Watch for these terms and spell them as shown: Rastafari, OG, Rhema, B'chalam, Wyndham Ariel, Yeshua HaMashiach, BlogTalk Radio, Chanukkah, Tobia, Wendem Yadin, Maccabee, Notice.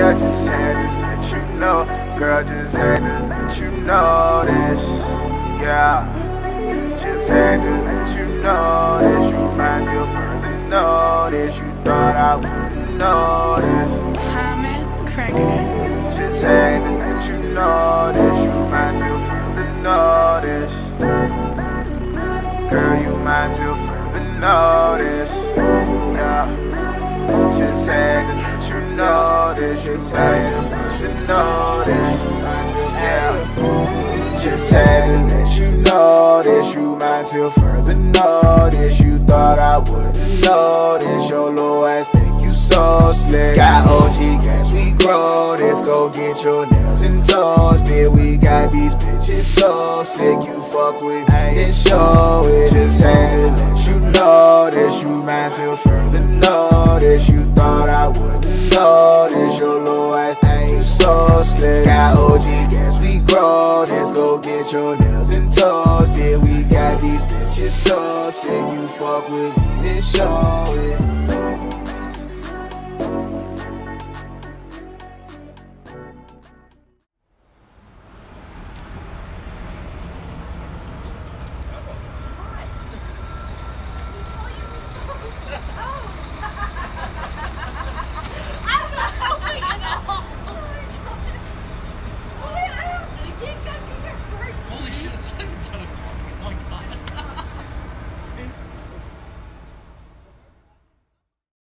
Baby, I just had to let you know. Girl, just had to let you know this. Yeah, just had to let you know this. You mind till further notice. You thought I wouldn't notice. Thomas Cracker. Just had to let you know this. You mind till further notice. Girl, you mind till further notice. Yeah, just had to let you know. Just had to let you know this. Just had to let you know this. You mind till further notice. You thought I wouldn't notice. Your low ass think you so slick. Got OG gas, we grow this. Go get your nails and toes. Then we got these bitches so sick. You fuck with me and show it. Just had to let you know this. You mind till further notice. You thought I wouldn't notice. Your low ass thing, you so slick. Got OG gas, we grow this. Go get your nails and toes. Then we got these bitches so sick. You fuck with me, then show it.